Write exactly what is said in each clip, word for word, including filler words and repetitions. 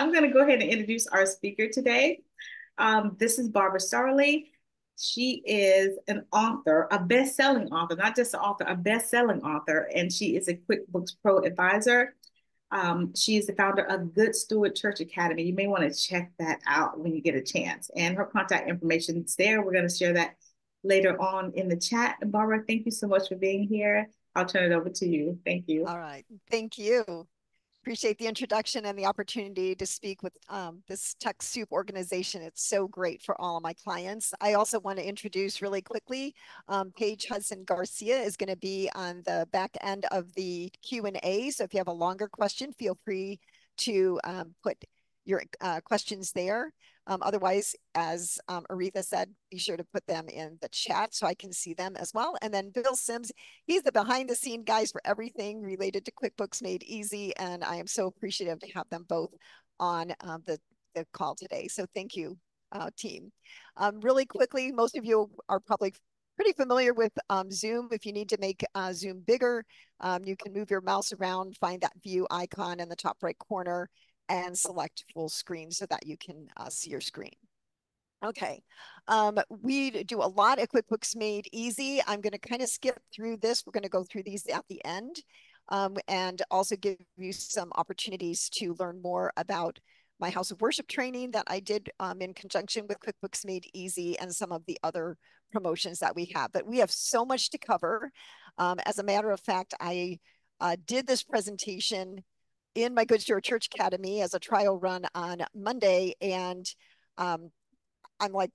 I'm going to go ahead and introduce our speaker today. Um, this is Barbara Stanley. She is an author, a best-selling author, not just an author, a best-selling author, and she is a QuickBooks Pro Advisor. Um, she is the founder of Good Steward Church Academy. You may want to check that out when you get a chance. And her contact information is there. We're going to share that later on in the chat. Barbara, thank you so much for being here. I'll turn it over to you. Thank you. All right. Thank you. Appreciate the introduction and the opportunity to speak with um, this TechSoup organization. It's so great for all of my clients. I also want to introduce really quickly, um, Paige Hudson-Garcia is going to be on the back end of the Q and A. So if you have a longer question, feel free to um, put your uh, questions there. Um, otherwise, as um, Aretha said, be sure to put them in the chat so I can see them as well. And then Bill Sims, he's the behind-the-scenes guys for everything related to QuickBooks Made Easy, and I am so appreciative to have them both on um, the, the call today. So thank you, uh, team. Um, really quickly, most of you are probably pretty familiar with um, Zoom. If you need to make uh, Zoom bigger, um, you can move your mouse around, find that view icon in the top right corner, and select full screen so that you can uh, see your screen. Okay, um, we do a lot of QuickBooks Made Easy. I'm gonna kind of skip through this. We're gonna go through these at the end um, and also give you some opportunities to learn more about my House of Worship training that I did um, in conjunction with QuickBooks Made Easy and some of the other promotions that we have. But we have so much to cover. Um, as a matter of fact, I uh, did this presentation in my Good Steward Church Academy as a trial run on Monday, and um, I'm like,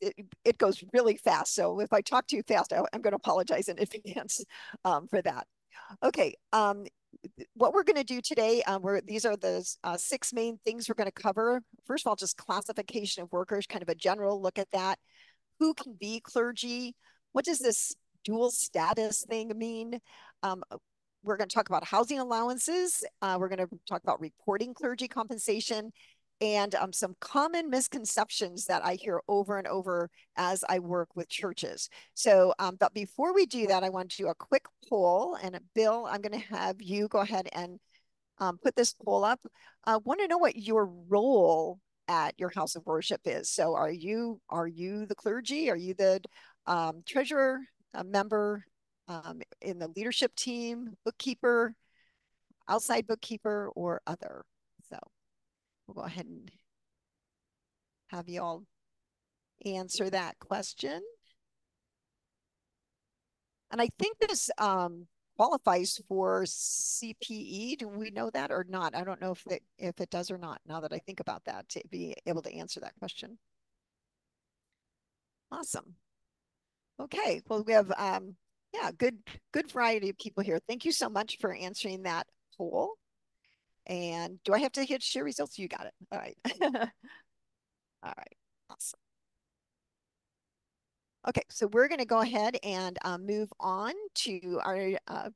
it, it goes really fast. So if I talk too fast, I, I'm going to apologize in advance um, for that. Okay, um, what we're going to do today, um, we're, these are the uh, six main things we're going to cover. First of all, just classification of workers, kind of a general look at that. Who can be clergy? What does this dual status thing mean? Um, We're going to talk about housing allowances. Uh, we're going to talk about reporting clergy compensation and um, some common misconceptions that I hear over and over as I work with churches. So, um, but before we do that, I want to do a quick poll. And Bill, I'm going to have you go ahead and um, put this poll up. I uh, want to know what your role at your House of Worship is. So are you, are you the clergy? Are you the um, treasurer, a member? Um, in the leadership team, bookkeeper, outside bookkeeper, or other. So we'll go ahead and have you all answer that question. And I think this um, qualifies for C P E. Do we know that or not? I don't know if it, if it does or not, now that I think about that, to be able to answer that question. Awesome. Okay, well, we have... Um, Yeah, good, good variety of people here. Thank you so much for answering that poll. And do I have to hit share results? You got it. All right. All right. Awesome. Okay, so we're going to go ahead and uh, move on to our uh,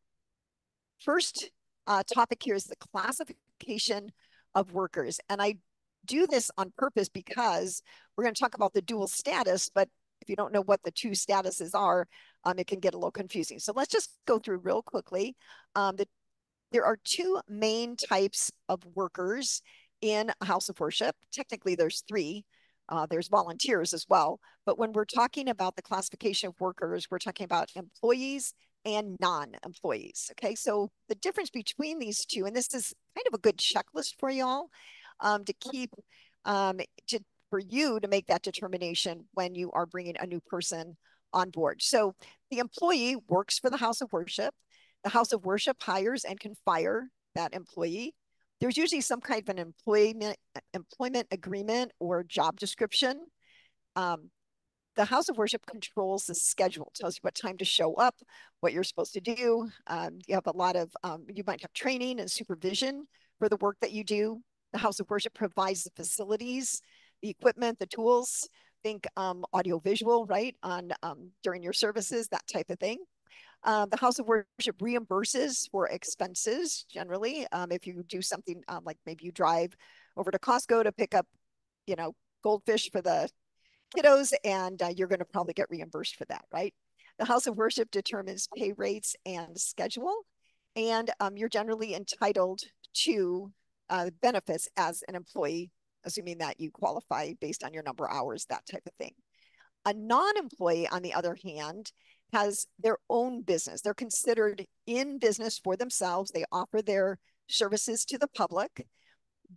first uh, topic here is the classification of workers. And I do this on purpose because we're going to talk about the dual status, but if you don't know what the two statuses are, um, it can get a little confusing. So let's just go through real quickly. Um, the, there are two main types of workers in a House of Worship. Technically, there's three. Uh, there's volunteers as well. But when we're talking about the classification of workers, we're talking about employees and non-employees. Okay, so the difference between these two, and this is kind of a good checklist for y'all um, to keep, um, to for you to make that determination when you are bringing a new person on board. So the employee works for the House of Worship. The House of Worship hires and can fire that employee. There's usually some kind of an employment, employment agreement or job description. Um, the House of Worship controls the schedule, tells you what time to show up, what you're supposed to do. Um, you have a lot of, um, you might have training and supervision for the work that you do. The House of Worship provides the facilities, the equipment, the tools, think um, audiovisual, right, on um, during your services, that type of thing. Um, the House of Worship reimburses for expenses generally. Um, if you do something um, like maybe you drive over to Costco to pick up, you know, goldfish for the kiddos, and uh, you're going to probably get reimbursed for that, right? The House of Worship determines pay rates and schedule, and um, you're generally entitled to uh, benefits as an employee, assuming that you qualify based on your number of hours, that type of thing. A non-employee, on the other hand, has their own business. They're considered in business for themselves. They offer their services to the public.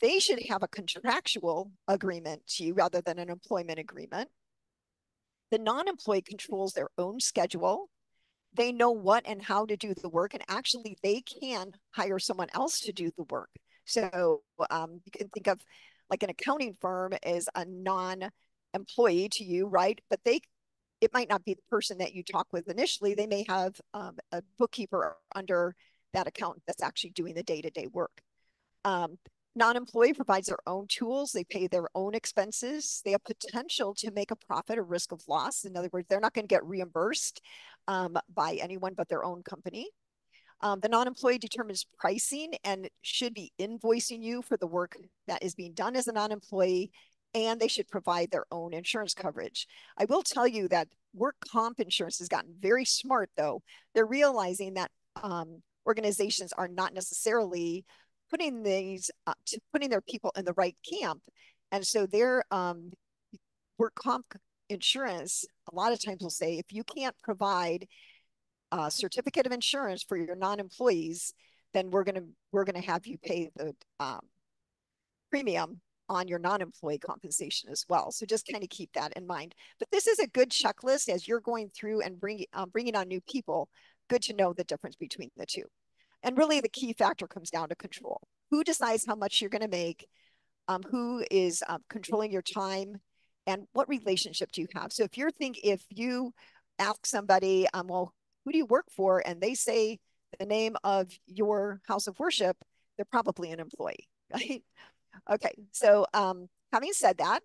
They should have a contractual agreement to you rather than an employment agreement. The non-employee controls their own schedule. They know what and how to do the work, and actually they can hire someone else to do the work. So um, you can think of like an accounting firm as a non-employee to you, right? But they, it might not be the person that you talk with initially. They may have um, a bookkeeper under that accountant that's actually doing the day-to-day work. Um, Non-employee provides their own tools. They pay their own expenses. They have potential to make a profit or risk of loss. In other words, they're not going to get reimbursed um, by anyone but their own company. Um, the non-employee determines pricing and should be invoicing you for the work that is being done as a non-employee, and they should provide their own insurance coverage. I will tell you that work comp insurance has gotten very smart, though. They're realizing that um, organizations are not necessarily putting these, uh, to putting their people in the right camp. And so their um, work comp insurance, a lot of times will say, if you can't provide a certificate of insurance for your non-employees, then we're gonna, we're gonna have you pay the um, premium on your non-employee compensation as well. So just kind of keep that in mind. But this is a good checklist as you're going through and bring, um, bringing on new people. Good to know the difference between the two. And really the key factor comes down to control. Who decides how much you're gonna make? Um, who is um, controlling your time? And what relationship do you have? So if you're think, if you ask somebody, um, well, who do you work for? And they say the name of your house of worship, they're probably an employee, right? Okay, so um, having said that,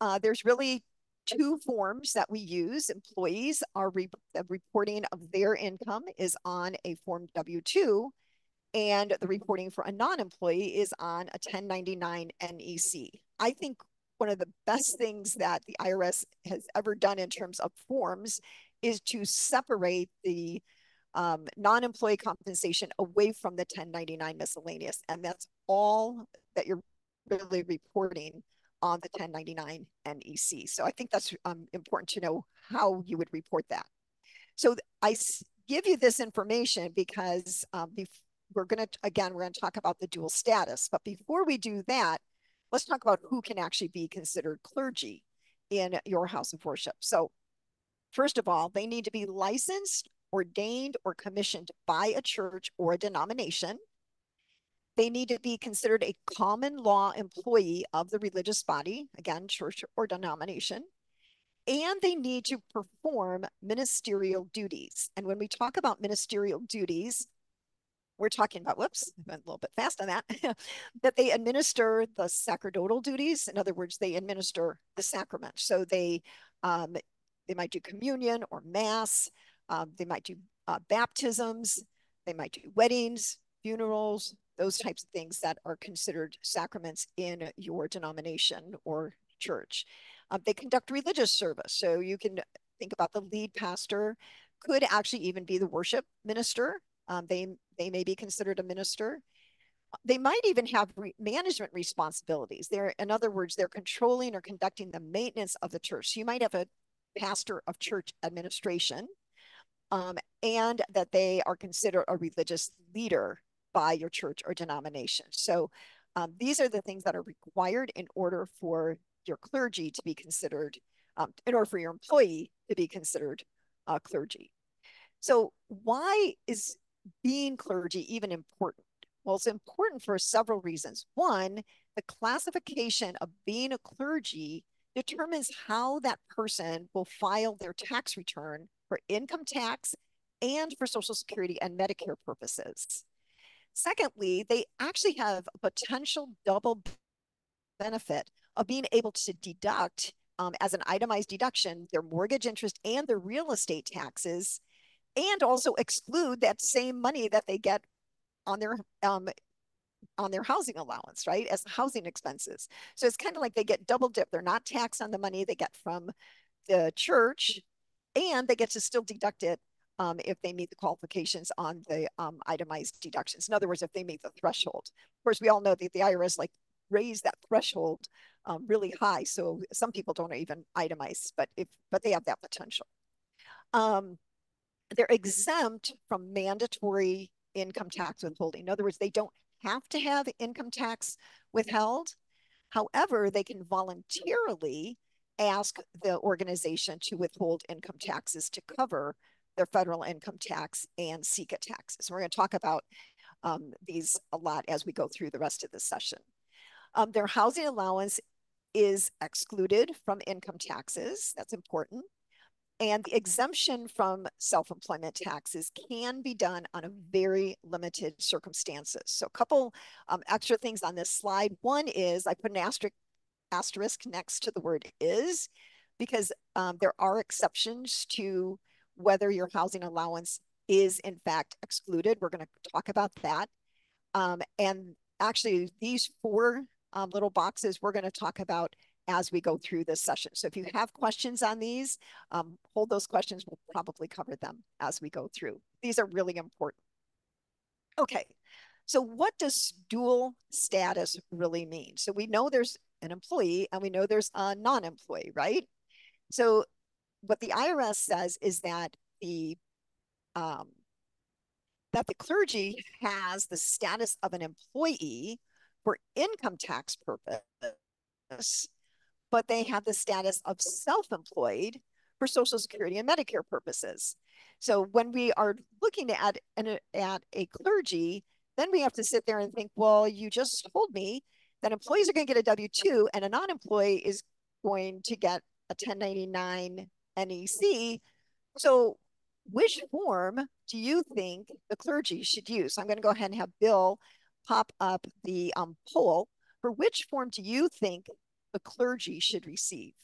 uh, there's really two forms that we use. Employees are re the reporting of their income is on a Form W two, and the reporting for a non-employee is on a ten ninety-nine N E C. I think one of the best things that the I R S has ever done in terms of forms is to separate the um, non-employee compensation away from the ten ninety-nine miscellaneous, and that's all that you're really reporting on the ten ninety-nine N E C. So I think that's um, important to know how you would report that. So I give you this information because um, we're gonna, again, we're gonna talk about the dual status, but before we do that, let's talk about who can actually be considered clergy in your house of worship. So first of all, they need to be licensed, ordained, or commissioned by a church or a denomination. They need to be considered a common law employee of the religious body, again, church or denomination, and they need to perform ministerial duties. And when we talk about ministerial duties, we're talking about, whoops, I went a little bit fast on that, that they administer the sacerdotal duties. In other words, they administer the sacrament. So they, um, they might do communion or mass, um, they might do uh, baptisms, they might do weddings, funerals, those types of things that are considered sacraments in your denomination or church. Um, they conduct religious service. So you can think about the lead pastor, could actually even be the worship minister. Um, they, they may be considered a minister. They might even have re management responsibilities. They're, in other words, they're controlling or conducting the maintenance of the church. So you might have a pastor of church administration um, and that they are considered a religious leader by your church or denomination. So um, these are the things that are required in order for your clergy to be considered, um, in order for your employee to be considered uh, clergy. So why is being clergy even important? Well, it's important for several reasons. One, the classification of being a clergy determines how that person will file their tax return for income tax and for Social Security and Medicare purposes. Secondly, they actually have a potential double benefit of being able to deduct um, as an itemized deduction their mortgage interest and their real estate taxes, and also exclude that same money that they get on their um, on their housing allowance, right, as housing expenses. So it's kind of like they get double dip. They're not taxed on the money they get from the church, and they get to still deduct it um, if they meet the qualifications on the um, itemized deductions. In other words, if they meet the threshold. Of course, we all know that the I R S like raised that threshold um, really high, so some people don't even itemize, but if but they have that potential. Um, they're exempt from mandatory income tax withholding. In other words, they don't have to have income tax withheld. However, they can voluntarily ask the organization to withhold income taxes to cover their federal income tax and SECA taxes. We're going to talk about um, these a lot as we go through the rest of the session. Um, their housing allowance is excluded from income taxes. That's important. And the exemption from self-employment taxes can be done on a very limited circumstances. So a couple um, extra things on this slide. One is I put an asterisk, asterisk next to the word is, because um, there are exceptions to whether your housing allowance is in fact excluded. We're going to talk about that. Um, and actually these four um, little boxes we're going to talk about as we go through this session. So if you have questions on these, um, hold those questions. We'll probably cover them as we go through. These are really important. Okay, so what does dual status really mean? So we know there's an employee and we know there's a non-employee, right? So what the I R S says is that the, um, that the clergy has the status of an employee for income tax purpose, but they have the status of self-employed for Social Security and Medicare purposes. So when we are looking at, an, at a clergy, then we have to sit there and think, well, you just told me that employees are going to get a W two and a non-employee is going to get a ten ninety-nine N E C. So which form do you think the clergy should use? I'm going to go ahead and have Bill pop up the um, poll. For which form do you think the clergy should receive?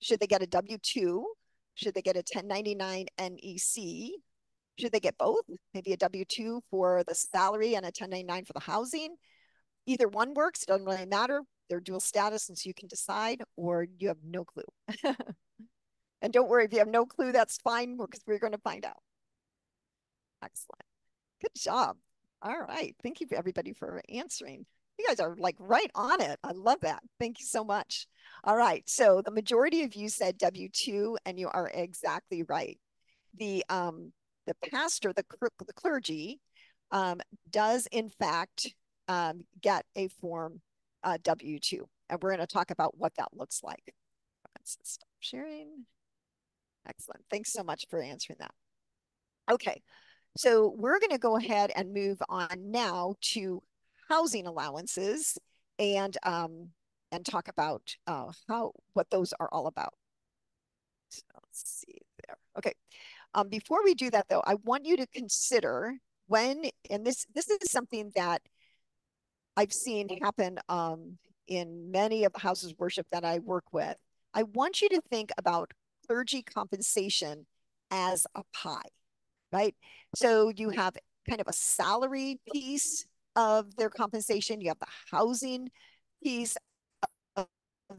Should they get a W two? Should they get a ten ninety-nine N E C? Should they get both? Maybe a W two for the salary and a ten ninety-nine for the housing? Either one works, it doesn't really matter. They're dual status, and so you can decide, or you have no clue. And don't worry, if you have no clue, that's fine, because we're going to find out. Excellent. Good job. All right. Thank you, everybody, for answering. You guys are like right on it. I love that. Thank you so much. All right. So the majority of you said W two, and you are exactly right. The um the pastor, the the clergy, um, does in fact um, get a form uh, W two, and we're going to talk about what that looks like. Let's stop sharing. Excellent. Thanks so much for answering that. Okay. So we're going to go ahead and move on now to housing allowances and um, and talk about uh, how what those are all about. So let's see there. Okay, um, before we do that though, I want you to consider when, and this this is something that I've seen happen um, in many of the houses of worship that I work with. I want you to think about clergy compensation as a pie, right? So you have kind of a salary piece of their compensation, you have the housing piece of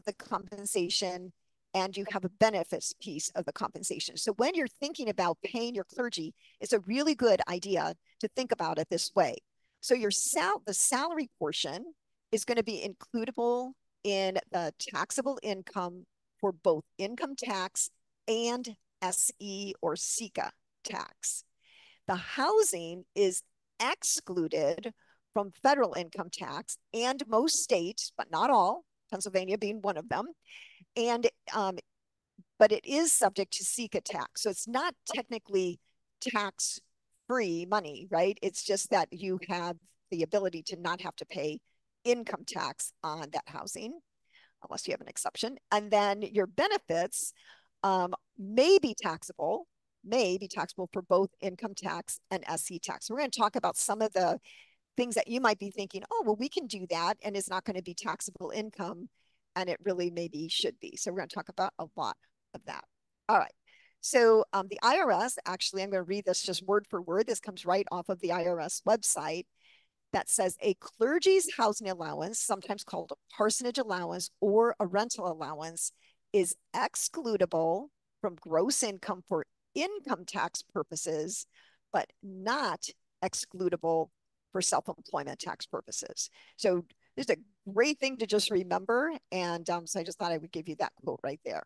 the compensation, and you have a benefits piece of the compensation. So when you're thinking about paying your clergy, it's a really good idea to think about it this way. So your sal the salary portion is going to be includable in the taxable income for both income tax and S E or SECA tax. The housing is excluded from federal income tax and most states, but not all, Pennsylvania being one of them, and um, but it is subject to SECA tax. So it's not technically tax-free money, right? It's just that you have the ability to not have to pay income tax on that housing, unless you have an exception. And then your benefits um, may be taxable, may be taxable for both income tax and S E tax. We're going to talk about some of the things that you might be thinking, oh, well, we can do that, and it's not going to be taxable income, and it really maybe should be. So we're going to talk about a lot of that. All right. So um, the I R S, actually, I'm going to read this just word for word. This comes right off of the I R S website that says a clergy's housing allowance, sometimes called a parsonage allowance or a rental allowance, is excludable from gross income for income tax purposes, but not excludable for self-employment tax purposes. So this is a great thing to just remember. And um, so I just thought I would give you that quote right there.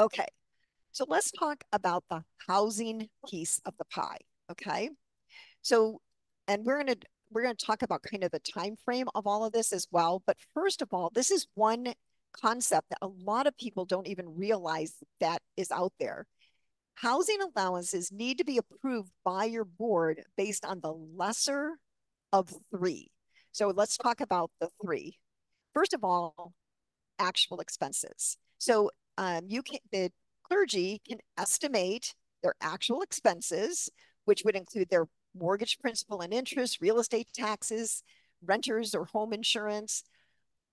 Okay, so let's talk about the housing piece of the pie, okay? So, and we're gonna, we're gonna talk about kind of the time frame of all of this as well. But first of all, this is one concept that a lot of people don't even realize that is out there. Housing allowances need to be approved by your board based on the lesser of three. So let's talk about the three. First of all, actual expenses. So um, you can, the clergy can estimate their actual expenses, which would include their mortgage principal and interest, real estate taxes, renters or home insurance,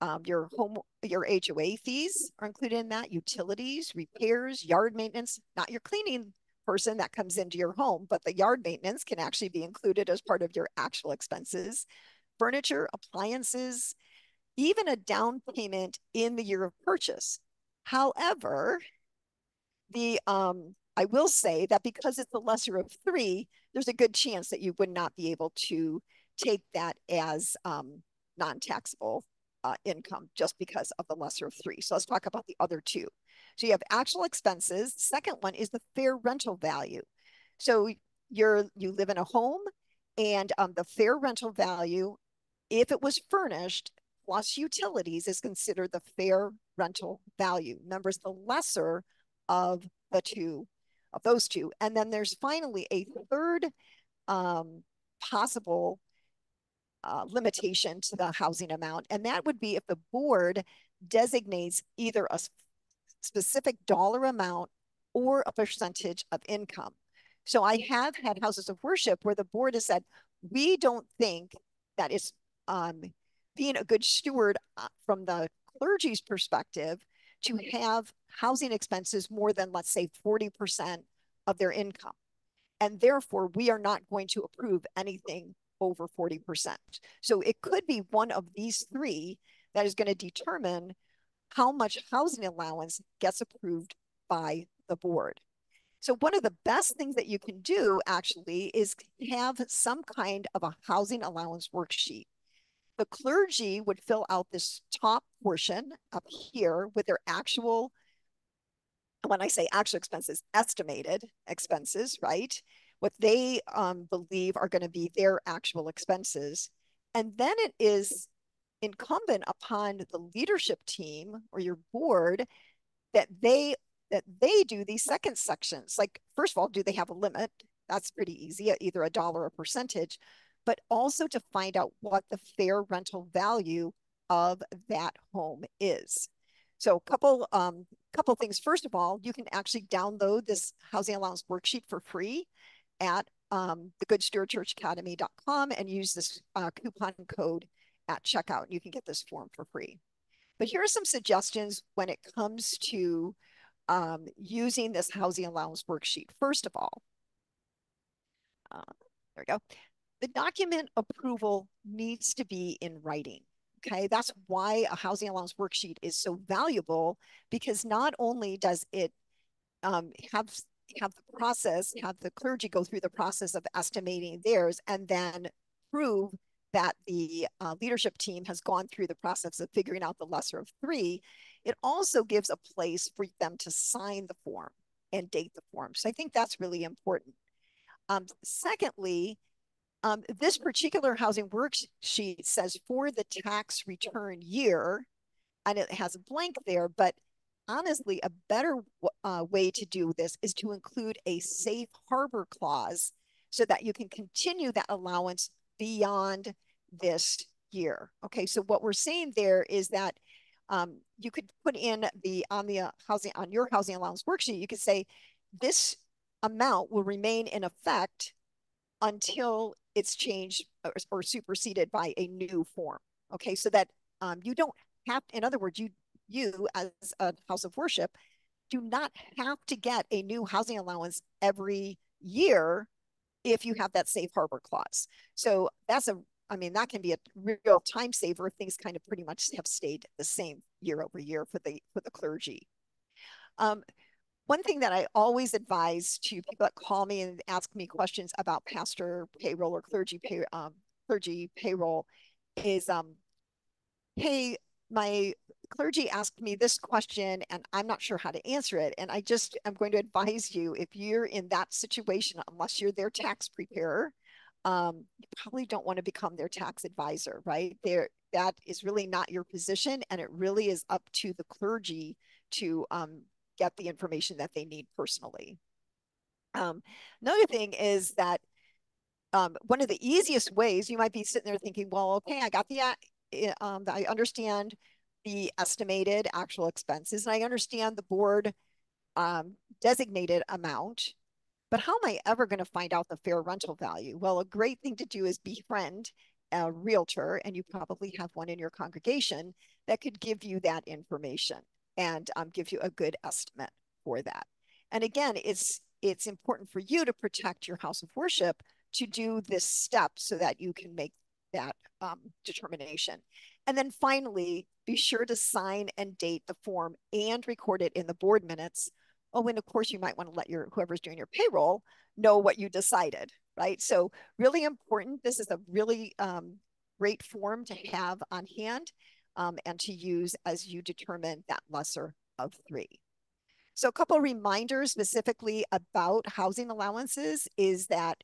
um, your home, your H O A fees are included in that, utilities, repairs, yard maintenance, not your cleaning person that comes into your home, but the yard maintenance can actually be included as part of your actual expenses, furniture, appliances, even a down payment in the year of purchase. However, the um, I will say that because it's the lesser of three, there's a good chance that you would not be able to take that as um, non-taxable uh, income just because of the lesser of three. So let's talk about the other two. So you have actual expenses. The second one is the fair rental value. So you're, you live in a home and um, the fair rental value, if it was furnished plus utilities, is considered the fair rental value. Remember, it's the lesser of the two, of those two. And then there's finally a third um, possible uh, limitation to the housing amount. And that would be if the board designates either a specific dollar amount or a percentage of income. So I have had houses of worship where the board has said, we don't think that it's um, being a good steward uh, from the clergy's perspective to have housing expenses more than, let's say, forty percent of their income. And therefore, we are not going to approve anything over forty percent. So it could be one of these three that is going to determine how much housing allowance gets approved by the board. So one of the best things that you can do actually is have some kind of a housing allowance worksheet. The clergy would fill out this top portion up here with their actual, when I say actual expenses, estimated expenses, right? What they um, believe are going to be their actual expenses. And then it is incumbent upon the leadership team or your board that they that they do these second sections. Like, first of all, do they have a limit? That's pretty easy, either a dollar or percentage, but also to find out what the fair rental value of that home is. So a couple, um, couple things. First of all, you can actually download this housing allowance worksheet for free at um, the good steward church academy dot com and use this uh, coupon code at checkout. You can get this form for free. But here are some suggestions when it comes to um, using this housing allowance worksheet. First of all, uh, there we go. The document approval needs to be in writing, okay? That's why a housing allowance worksheet is so valuable, because not only does it um, have, have the process, have the clergy go through the process of estimating theirs and then prove that the uh, leadership team has gone through the process of figuring out the lesser of three, it also gives a place for them to sign the form and date the form. So I think that's really important. Um, secondly, Um, this particular housing worksheet says for the tax return year, and it has a blank there, but honestly, a better uh, way to do this is to include a safe harbor clause so that you can continue that allowance beyond this year. Okay, so what we're saying there is that um, you could put in the, on the housing, on your housing allowance worksheet, you could say this amount will remain in effect until it's changed or, or superseded by a new form, okay? So that um, you don't have, in other words, you, you as a house of worship do not have to get a new housing allowance every year if you have that safe harbor clause. So that's a, I mean, that can be a real time saver if things kind of pretty much have stayed the same year over year for the, for the clergy. Um, One thing that I always advise to people that call me and ask me questions about pastor payroll or clergy pay, um, clergy payroll is, um, hey, my clergy asked me this question and I'm not sure how to answer it. And I just am going to advise you, if you're in that situation, unless you're their tax preparer, um, you probably don't want to become their tax advisor, right? They're, that is really not your position. And it really is up to the clergy to um, get the information that they need personally. Um, another thing is that um, one of the easiest ways, you might be sitting there thinking, well, okay, I got the, um, I understand the estimated actual expenses, and I understand the board um, designated amount, but how am I ever going to find out the fair rental value? Well, a great thing to do is befriend a realtor, and you probably have one in your congregation that could give you that information and um, give you a good estimate for that. And again, it's it's important for you to protect your house of worship to do this step so that you can make that um, determination. And then finally, be sure to sign and date the form and record it in the board minutes. Oh, and of course, you might want to let your whoever's doing your payroll know what you decided, right? So really important. This is a really um, great form to have on hand um, and to use as you determine that lesser of three. So a couple of reminders specifically about housing allowances is that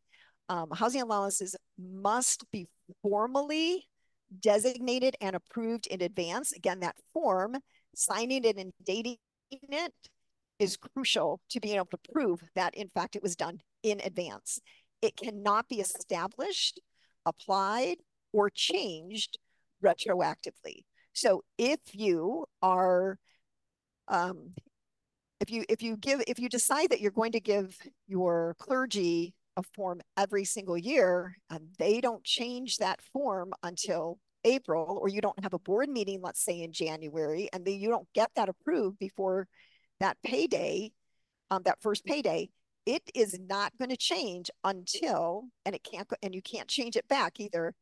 um, housing allowances must be formally designated and approved in advance. Again, that form, signing it and dating it is crucial to being able to prove that, in fact, it was done in advance. It cannot be established, applied, or changed retroactively. So if you are, um, if you if you give if you decide that you're going to give your clergy a form every single year, and they don't change that form until April, or you don't have a board meeting, let's say in January, and then you don't get that approved before that payday, um, that first payday, it is not going to change until, and it can't, and you can't change it back either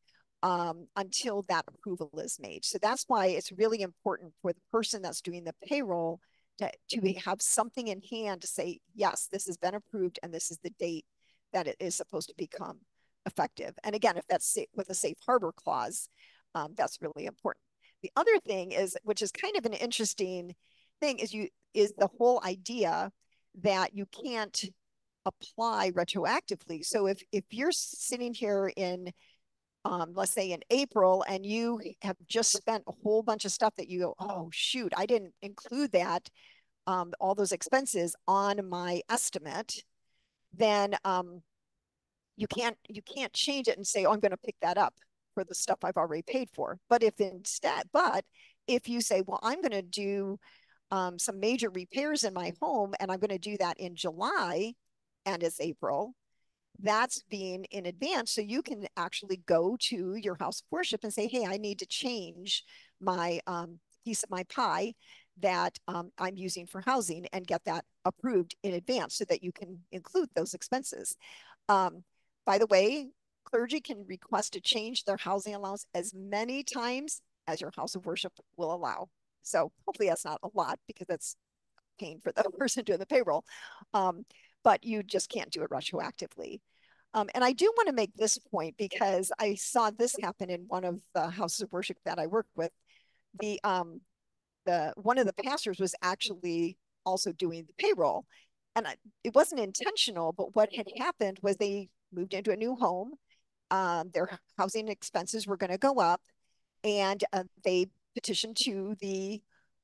um, until that approval is made. So that's why it's really important for the person that's doing the payroll to, to have something in hand to say, yes, this has been approved, and this is the date that it is supposed to become effective. And again, if that's with a safe harbor clause, um, that's really important. The other thing is, which is kind of an interesting thing, is you is the whole idea that you can't apply retroactively. So if if you're sitting here in, um, let's say in April, and you have just spent a whole bunch of stuff that you go, oh shoot, I didn't include that, um, all those expenses on my estimate, then um, you can't you can't change it and say, oh, I'm going to pick that up for the stuff I've already paid for. But if instead, but if you say, well, I'm going to do um, some major repairs in my home, and I'm going to do that in July, and it's April, that's being in advance. So you can actually go to your house of worship and say, hey, I need to change my um, piece of my pie that um, I'm using for housing, and get that approved in advance so that you can include those expenses. Um, by the way, clergy can request to change their housing allowance as many times as your house of worship will allow. So hopefully that's not a lot, because that's pain for the person doing the payroll, um, but you just can't do it retroactively. Um, and I do want to make this point, because I saw this happen in one of the houses of worship that I worked with. The um, The, one of the pastors was actually also doing the payroll, and I, it wasn't intentional, but what had happened was they moved into a new home. Um, their housing expenses were going to go up, and uh, they petitioned to the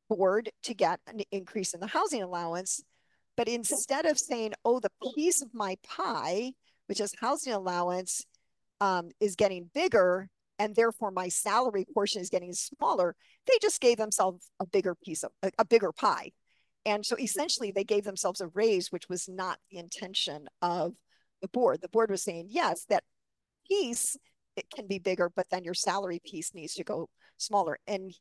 board to get an increase in the housing allowance. But instead of saying, oh, the piece of my pie, which is housing allowance, um, is getting bigger, and therefore my salary portion is getting smaller, they just gave themselves a bigger piece of, a, a bigger pie. And so essentially they gave themselves a raise, which was not the intention of the board. The board was saying, yes, that piece, it can be bigger, but then your salary piece needs to go smaller. And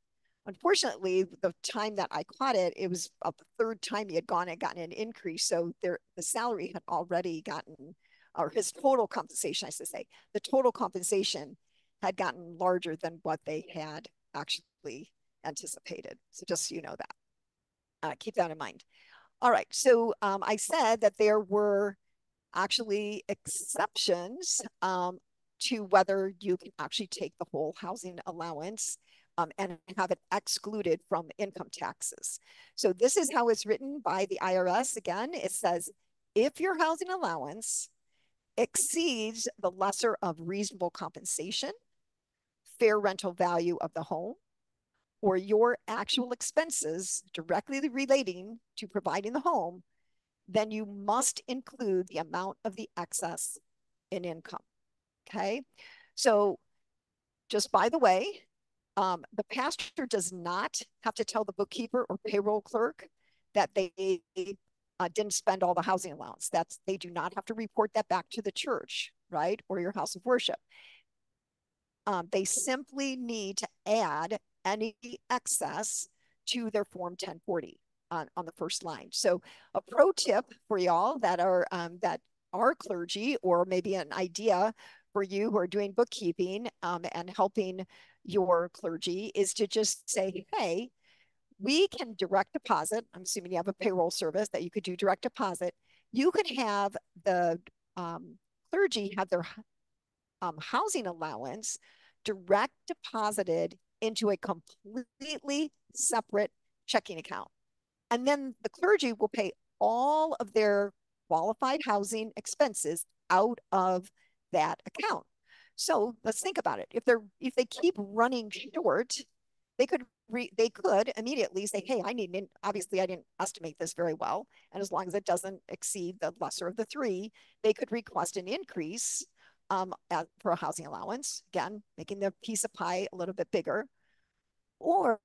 unfortunately, the time that I caught it, it was the third time he had gone and gotten an increase. So there, the salary had already gotten, or his total compensation, I should say, the total compensation had gotten larger than what they had actually anticipated. So just so you know that, uh, keep that in mind. All right, so um, I said that there were actually exceptions um, to whether you can actually take the whole housing allowance um, and have it excluded from income taxes. So this is how it's written by the I R S. Again, it says, if your housing allowance exceeds the lesser of reasonable compensation, fair rental value of the home, or your actual expenses directly relating to providing the home, then you must include the amount of the excess in income, okay? So just by the way, um, the pastor does not have to tell the bookkeeper or payroll clerk that they uh, didn't spend all the housing allowance. That's, they do not have to report that back to the church, right? Or your house of worship. Um, they simply need to add any excess to their Form ten forty on, on the first line. So a pro tip for y'all that are um, that are clergy, or maybe an idea for you who are doing bookkeeping um, and helping your clergy, is to just say, hey, we can direct deposit. I'm assuming you have a payroll service that you could do direct deposit. You could have the um, clergy have their um, housing allowance direct deposited into a completely separate checking account. And then the clergy will pay all of their qualified housing expenses out of that account. So let's think about it. If they're if they keep running short, they could re, they could immediately say, hey, I need an, obviously I didn't estimate this very well. And as long as it doesn't exceed the lesser of the three, they could request an increase Um, for a housing allowance, again, making the piece of pie a little bit bigger. Or,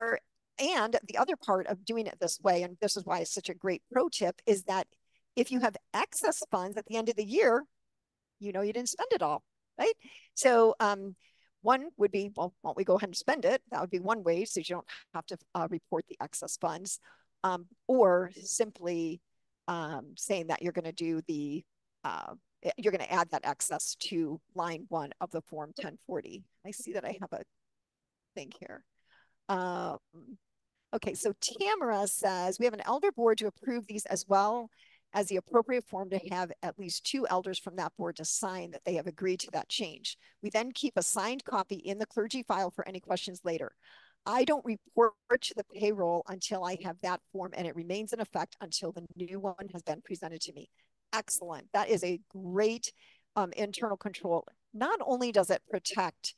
and the other part of doing it this way, and this is why it's such a great pro tip, is that if you have excess funds at the end of the year, you know you didn't spend it all, right? So um, one would be, well, why don't we go ahead and spend it? That would be one way, so you don't have to uh, report the excess funds, um, or simply um, saying that you're going to do the uh, you're going to add that excess to line one of the Form ten forty. I see that I have a thing here. Um, okay, so Tamara says, we have an elder board to approve these as well as the appropriate form to have at least two elders from that board to sign that they have agreed to that change. We then keep a signed copy in the clergy file for any questions later. I don't report to the payroll until I have that form, and it remains in effect until the new one has been presented to me. Excellent. That is a great um, internal control. Not only does it protect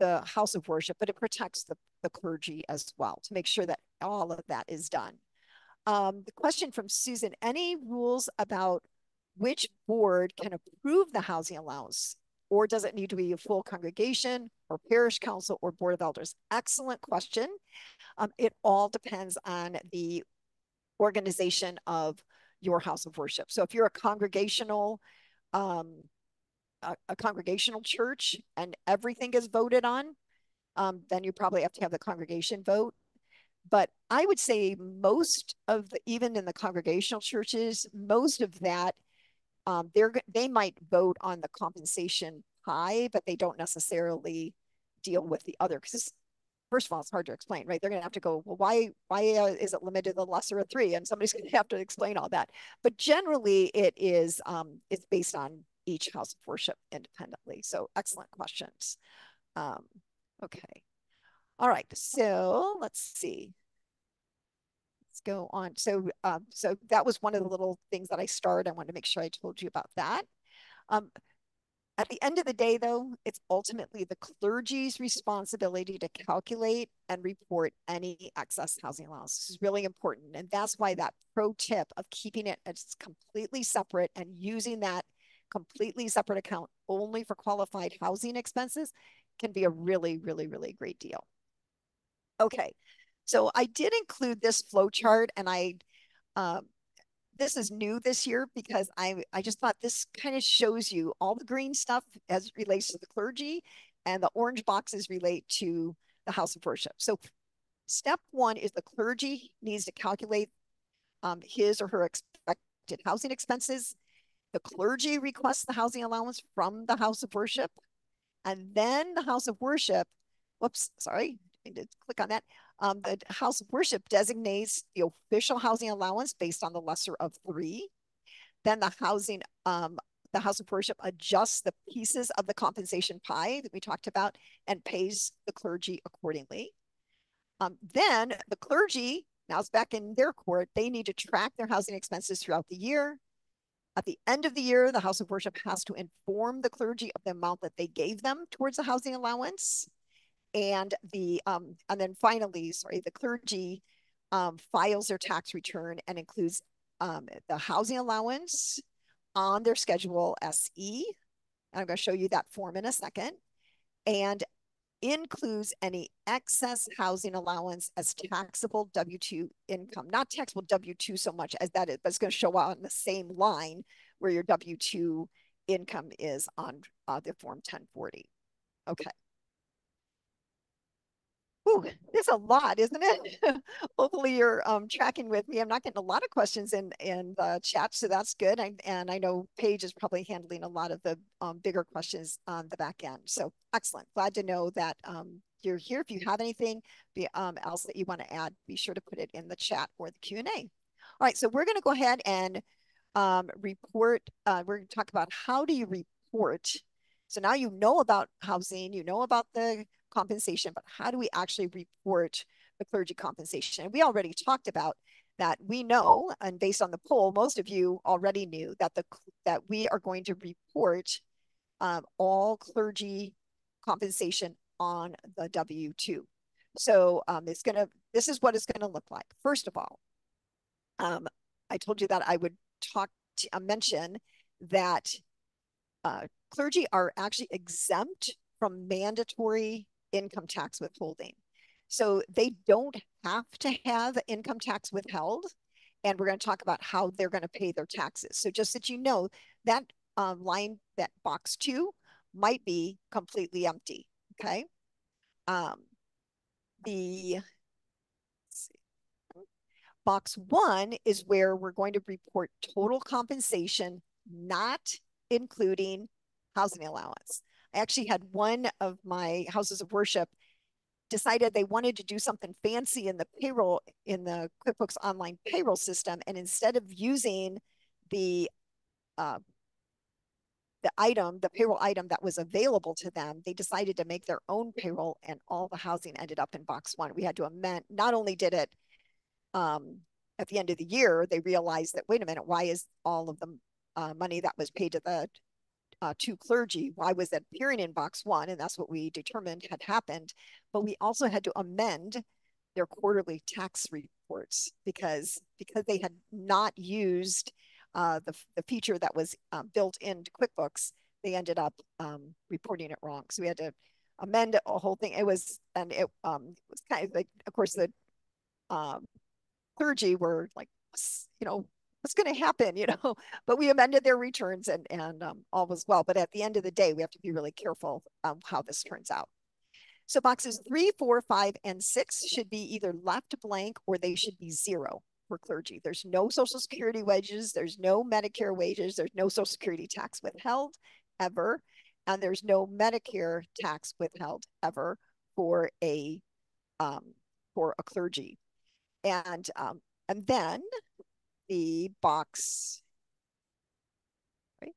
the house of worship, but it protects the, the clergy as well, to make sure that all of that is done. Um, the question from Susan, any rules about which board can approve the housing allowance, or does it need to be a full congregation or parish council or board of elders? Excellent question. Um, it all depends on the organization of your house of worship. So if you're a congregational, um, a, a congregational church and everything is voted on, um, then you probably have to have the congregation vote. But I would say most of the, even in the congregational churches, most of that, um, they're, they might vote on the compensation pie, but they don't necessarily deal with the other, because first of all, it's hard to explain, right? They're going to have to go, well, why, why is it limited to the lesser of three? And somebody's going to have to explain all that. But generally, it is um, it's based on each house of worship independently. So excellent questions. Um, okay. All right. So let's see. Let's go on. So, um, so that was one of the little things that I started. I wanted to make sure I told you about that. Um, At the end of the day, though, it's ultimately the clergy's responsibility to calculate and report any excess housing allowance. This is really important. And that's why that pro tip of keeping it as completely separate and using that completely separate account only for qualified housing expenses can be a really, really, really great deal. Okay, so I did include this flow chart, and I, um, this is new this year because I, I just thought this kind of shows you all the green stuff as it relates to the clergy, and the orange boxes relate to the house of worship. So step one is the clergy needs to calculate um, his or her expected housing expenses. The clergy requests the housing allowance from the house of worship, and then the house of worship, whoops, sorry, I need to click on that, Um, the House of Worship designates the official housing allowance based on the lesser of three. Then the housing, um, the House of Worship adjusts the pieces of the compensation pie that we talked about and pays the clergy accordingly. Um, then the clergy, now it's back in their court, they need to track their housing expenses throughout the year. At the end of the year, the House of Worship has to inform the clergy of the amount that they gave them towards the housing allowance. And the um, and then finally, sorry, the clergy um, files their tax return and includes um, the housing allowance on their Schedule S E. And I'm going to show you that form in a second. And includes any excess housing allowance as taxable W two income, not taxable W two so much as that is, but it's going to show out on the same line where your W two income is on uh, the Form ten forty. Okay. Ooh, there's a lot, isn't it? Hopefully you're um, tracking with me. I'm not getting a lot of questions in, in the chat, so that's good. I, and I know Paige is probably handling a lot of the um, bigger questions on the back end. So excellent. Glad to know that um, you're here. If you have anything be, um, else that you want to add, be sure to put it in the chat or the Q and A. All right, so we're going to go ahead and um, report. Uh, we're going to talk about how do you report. So now you know about housing, you know about the compensation, but how do we actually report the clergy compensation? And we already talked about that. We know, and based on the poll, most of you already knew that the that we are going to report um, all clergy compensation on the W two. So um, it's gonna. This is what it's going to look like. First of all, um, I told you that I would talk to, uh, mention that uh, clergy are actually exempt from mandatory income tax withholding. So they don't have to have income tax withheld. And we're going to talk about how they're going to pay their taxes. So just that you know, that um, line, that box two might be completely empty, okay? Um, the let's see. Box one is where we're going to report total compensation, not including housing allowance. I actually had one of my houses of worship decided they wanted to do something fancy in the payroll, in the QuickBooks Online payroll system. And instead of using the, uh, the item, the payroll item that was available to them, they decided to make their own payroll and all the housing ended up in box one. We had to amend, not only did it um, at the end of the year, they realized that, wait a minute, why is all of the uh, money that was paid to the Uh, to clergy, why was that appearing in box one? And that's what we determined had happened. But we also had to amend their quarterly tax reports because, because they had not used uh, the, the feature that was uh, built into QuickBooks, they ended up um, reporting it wrong. So we had to amend a whole thing. It was, and it um, was kind of like, of course, the um, clergy were like, you know, what's going to happen, you know, but we amended their returns and, and um, all was well. But at the end of the day, we have to be really careful um, how this turns out. So boxes three, four, five, and six should be either left blank or they should be zero for clergy. There's no Social Security wages. There's no Medicare wages. There's no Social Security tax withheld ever. And there's no Medicare tax withheld ever for a, um, for a clergy. And, um, and then the box, right?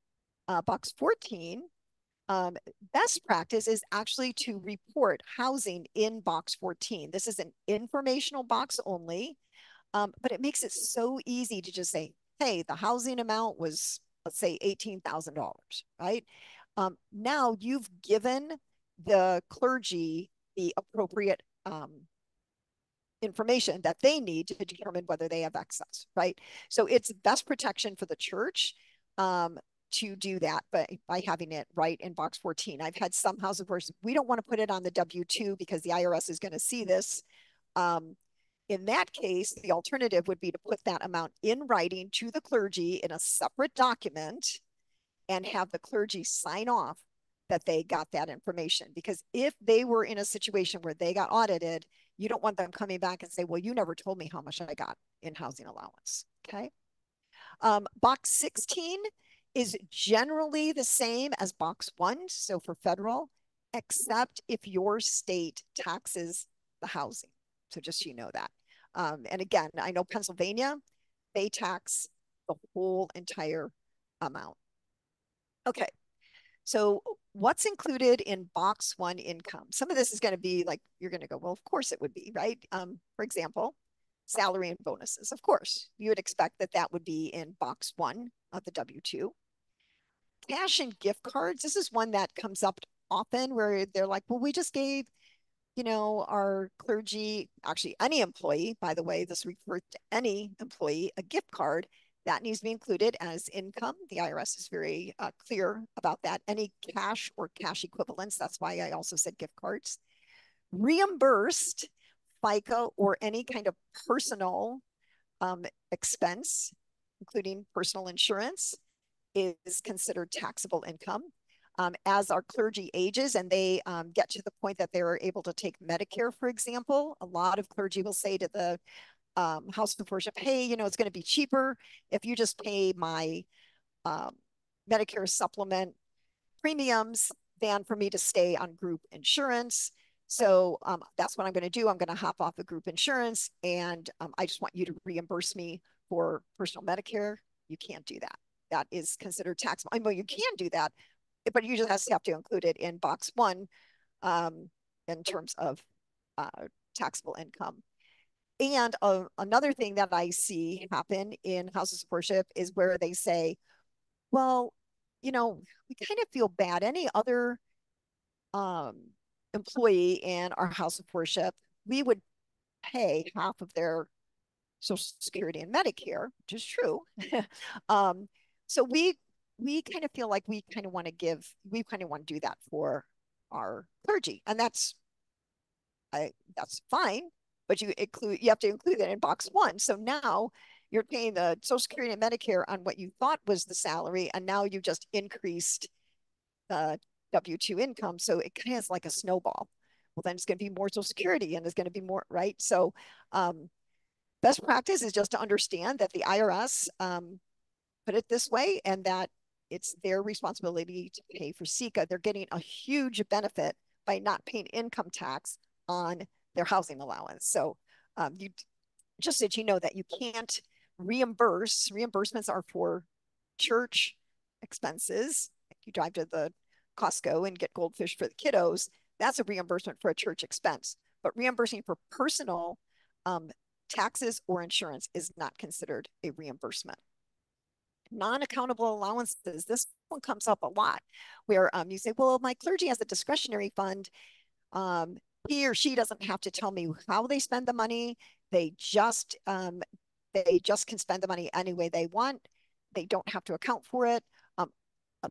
uh, box fourteen, um, best practice is actually to report housing in box fourteen. This is an informational box only, um, but it makes it so easy to just say, hey, the housing amount was, let's say eighteen thousand dollars, right? Um, now you've given the clergy the appropriate um, information that they need to determine whether they have excess, right? So it's best protection for the church um, to do that by, by having it right in box fourteen. I've had some house of worship, we don't want to put it on the W two because the I R S is going to see this. Um, in that case, the alternative would be to put that amount in writing to the clergy in a separate document and have the clergy sign off that they got that information. Because if they were in a situation where they got audited, you don't want them coming back and say, well, you never told me how much I got in housing allowance, okay? Um, box sixteen is generally the same as box one, so for federal, except if your state taxes the housing, So just so you know that. Um, and again, I know Pennsylvania, they tax the whole entire amount. Okay, so what's included in box one income? Some of this is going to be like, you're going to go, well, of course it would be, right? Um, for example, salary and bonuses. Of course, you would expect that that would be in box one of the W two. Cash and gift cards. This is one that comes up often where they're like, well, we just gave, you know, our clergy, actually any employee, by the way, this refers to any employee, a gift card that needs to be included as income. The I R S is very uh, clear about that. Any cash or cash equivalents. That's why I also said gift cards. Reimbursed FICA or any kind of personal um, expense, including personal insurance, is considered taxable income. Um, as our clergy ages and they um, get to the point that they are able to take Medicare, for example, a lot of clergy will say to the um, House of Worship, hey, you know, it's going to be cheaper if you just pay my um, Medicare supplement premiums than for me to stay on group insurance. So um, that's what I'm going to do. I'm going to hop off of group insurance, and um, I just want you to reimburse me for personal Medicare. You can't do that. That is considered taxable. I mean, you can do that, but you just have to include it in box one um, in terms of uh, taxable income. And uh, another thing that I see happen in houses of worship is where they say, well, you know, we kind of feel bad. Any other um, employee in our house of worship, we would pay half of their Social Security and Medicare, which is true. um, so we we kind of feel like we kind of want to give, we kind of want to do that for our clergy. And that's, I, that's fine, but you include, you have to include that in box one. So now you're paying the Social Security and Medicare on what you thought was the salary, and now you've just increased the W two income. So it kind of is like a snowball. Well, then it's going to be more Social Security and it's going to be more, right? So um, best practice is just to understand that the I R S um, put it this way, and that it's their responsibility to pay for SECA. They're getting a huge benefit by not paying income tax on their housing allowance. So um, you just did you know that you can't reimburse. Reimbursements are for church expenses. If you drive to the Costco and get goldfish for the kiddos, that's a reimbursement for a church expense. But reimbursing for personal um, taxes or insurance is not considered a reimbursement. Non-accountable allowances. This one comes up a lot where um, you say, well, my clergy has a discretionary fund. Um, he or she doesn't have to tell me how they spend the money. They just, um, they just can spend the money any way they want. They don't have to account for it. Um,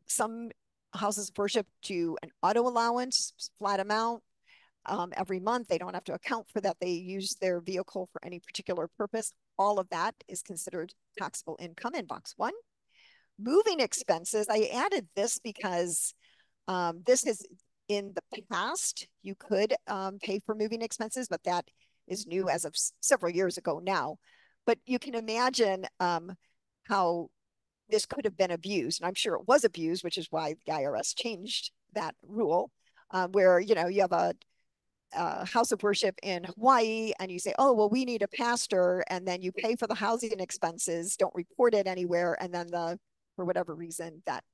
some houses of worship do an auto allowance, flat amount um, every month. They don't have to account for that. They use their vehicle for any particular purpose. All of that is considered taxable income in box one. Moving expenses, I added this because um, this is in the past, you could um, pay for moving expenses, but that is new as of several years ago now. But you can imagine um, how this could have been abused. And I'm sure it was abused, which is why the I R S changed that rule uh, where, you know, you have a uh, house of worship in Hawaii and you say, oh, well, we need a pastor. And then you pay for the housing expenses, don't report it anywhere. And then the for whatever reason, that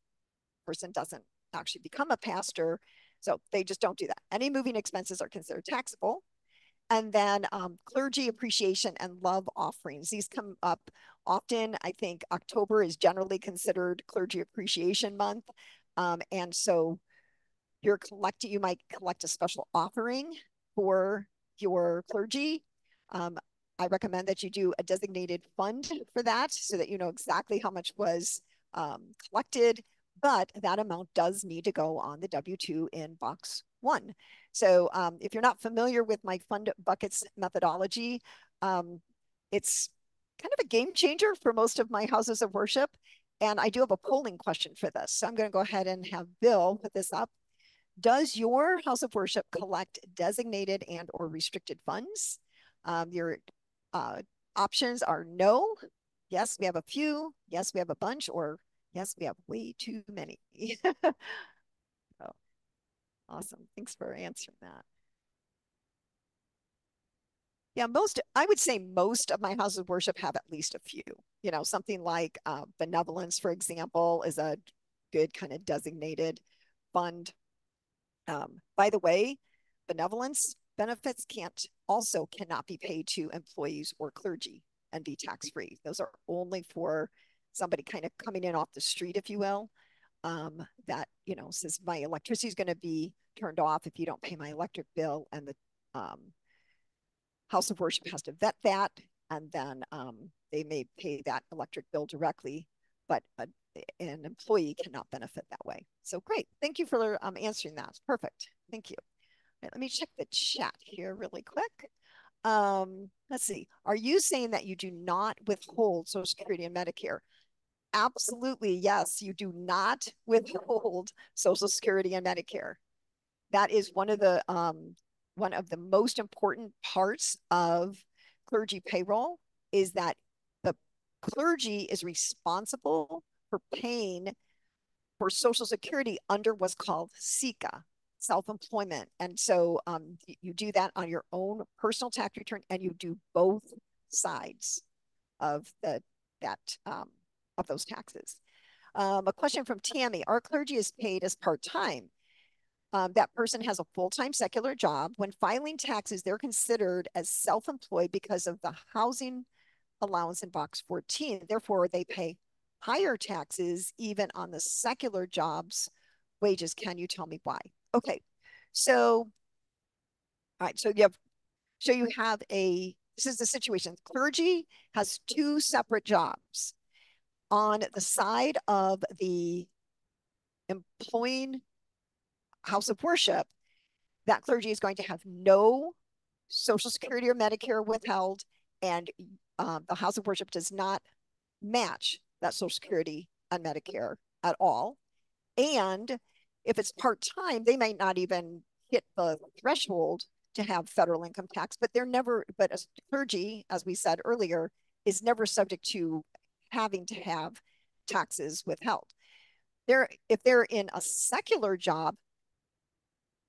person doesn't actually become a pastor. So they just don't do that. Any moving expenses are considered taxable. And then um, clergy appreciation and love offerings. These come up often. I think October is generally considered Clergy Appreciation Month. Um, and so you're collecting, you might collect a special offering for your clergy. Um, I recommend that you do a designated fund for that so that you know exactly how much was Um, collected, but that amount does need to go on the W two in box one. So um, if you're not familiar with my fund buckets methodology, um, it's kind of a game changer for most of my houses of worship. And I do have a polling question for this. So I'm going to go ahead and have Bill put this up. Does your house of worship collect designated and or restricted funds? Um, your uh, options are no, yes, we have a few, yes, we have a bunch, or yes, we have way too many. Oh, awesome. Thanks for answering that. Yeah, most, I would say most of my houses of worship have at least a few, you know, something like uh, benevolence, for example, is a good kind of designated fund. Um, by the way, benevolence benefits can't also cannot be paid to employees or clergy and be tax-free. Those are only for somebody kind of coming in off the street, if you will, um, that, you know, says my electricity is going to be turned off if you don't pay my electric bill, and the um, House of Worship has to vet that, and then um, they may pay that electric bill directly, but a, an employee cannot benefit that way. So great. Thank you for um, answering that. Perfect. Thank you. All right, let me check the chat here really quick. Um, let's see. Are you saying that you do not withhold Social Security and Medicare? Absolutely. Yes, you do not withhold Social Security and Medicare. That is one of the um, one of the most important parts of clergy payroll, is that the clergy is responsible for paying for Social Security under what's called SECA, self-employment. And so um, you do that on your own personal tax return, and you do both sides of the that um, of those taxes. Um, a question from Tammy: our clergy is paid as part-time. Um, that person has a full-time secular job. When filing taxes, they're considered as self-employed because of the housing allowance in box fourteen. Therefore, they pay higher taxes even on the secular job's wages. Can you tell me why? Okay, so, all right, so you have, so you have a, this is the situation. Clergy has two separate jobs. On the side of the employing House of Worship, that clergy is going to have no Social Security or Medicare withheld, and um, the House of Worship does not match that Social Security and Medicare at all. And if it's part-time, they might not even hit the threshold to have federal income tax, but they're never, but a clergy, as we said earlier, is never subject to having to have taxes withheld. They're, if they're in a secular job,